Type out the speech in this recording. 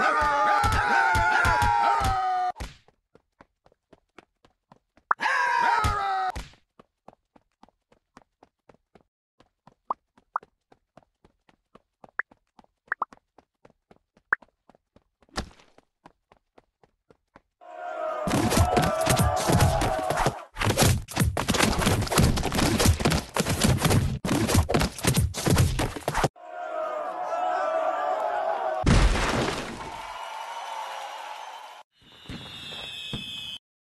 Bravo!